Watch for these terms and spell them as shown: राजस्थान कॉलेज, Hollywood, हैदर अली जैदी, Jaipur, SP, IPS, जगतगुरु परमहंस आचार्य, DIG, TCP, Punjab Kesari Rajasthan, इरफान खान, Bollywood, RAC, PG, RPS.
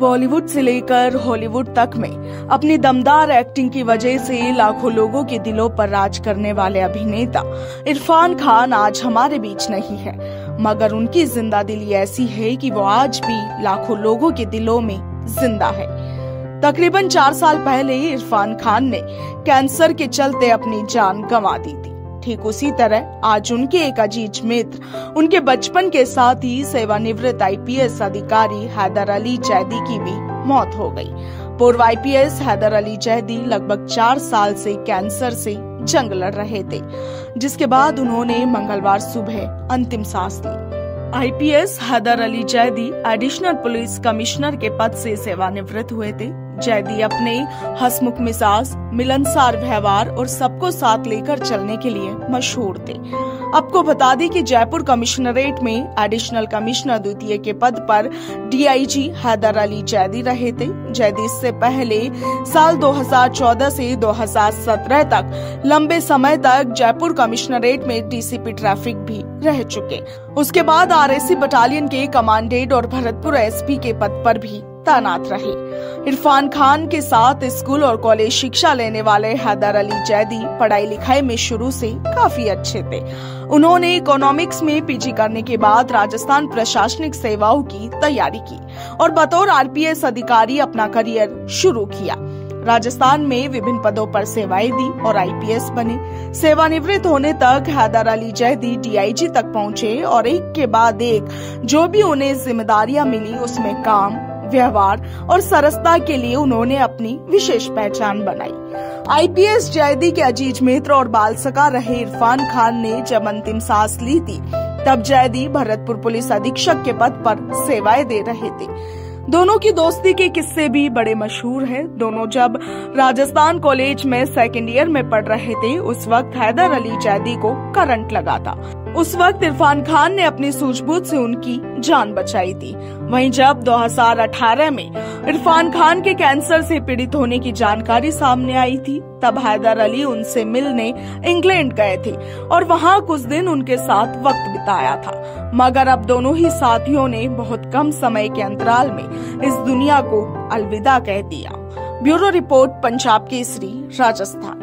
बॉलीवुड से लेकर हॉलीवुड तक में अपनी दमदार एक्टिंग की वजह से लाखों लोगों के दिलों पर राज करने वाले अभिनेता इरफान खान आज हमारे बीच नहीं है, मगर उनकी जिंदा दिली ऐसी है कि वो आज भी लाखों लोगों के दिलों में जिंदा है। तकरीबन 4 साल पहले इरफान खान ने कैंसर के चलते अपनी जान गंवा दी थी। ठीक उसी तरह आज उनके एक अजीज मित्र, उनके बचपन के साथ ही सेवानिवृत्त IPS अधिकारी हैदर अली जैदी की भी मौत हो गई। पूर्व IPS हैदर अली जैदी लगभग 4 साल से कैंसर से जंग लड़ रहे थे, जिसके बाद उन्होंने मंगलवार सुबह अंतिम सांस ली। IPS हैदर अली जैदी additional police commissioner के पद से सेवानिवृत्त हुए थे। जैदी अपने हंसमुख मिजाज, मिलनसार व्यवहार और सबको साथ लेकर चलने के लिए मशहूर थे। आपको बता दें कि जयपुर कमिश्नरेट में एडिशनल कमिश्नर द्वितीय के पद पर DIG हैदर अली जैदी रहे थे। जैदी इससे पहले साल 2014 से 2017 तक लंबे समय तक जयपुर कमिश्नरेट में TCP ट्रैफिक भी रह चुके। उसके बाद RAC बटालियन के कमांडेंट और भरतपुर SP के पद पर भी तैनात रहे। इरफान खान के साथ स्कूल और कॉलेज शिक्षा लेने वाले हैदर अली जैदी पढ़ाई लिखाई में शुरू से काफी अच्छे थे। उन्होंने इकोनॉमिक्स में PG करने के बाद राजस्थान प्रशासनिक सेवाओं की तैयारी की और बतौर RPS अधिकारी अपना करियर शुरू किया। राजस्थान में विभिन्न पदों पर सेवाएं दी और IPS बने। सेवानिवृत्त होने तक हैदर अली जैदी DIG तक पहुँचे और एक के बाद एक जो भी उन्हें जिम्मेदारियां मिली उसमें काम, व्यवहार और सरसता के लिए उन्होंने अपनी विशेष पहचान बनाई। IPS जैदी के अजीज मित्र और बालसखा रहे इरफान खान ने जब अंतिम सांस ली थी, तब जैदी भरतपुर पुलिस अधीक्षक के पद पर सेवाएं दे रहे थे। दोनों की दोस्ती के किस्से भी बड़े मशहूर हैं। दोनों जब राजस्थान कॉलेज में सेकेंड ईयर में पढ़ रहे थे, उस वक्त हैदर अली जैदी को करंट लगा था। उस वक्त इरफान खान ने अपनी सूझबूझ से उनकी जान बचाई थी। वहीं जब 2018 में इरफान खान के कैंसर से पीड़ित होने की जानकारी सामने आई थी, तब हैदर अली उनसे मिलने इंग्लैंड गए थे और वहां कुछ दिन उनके साथ वक्त बिताया था। मगर अब दोनों ही साथियों ने बहुत कम समय के अंतराल में इस दुनिया को अलविदा कह दिया। Bureau report, Punjab Kesari, Rajasthan.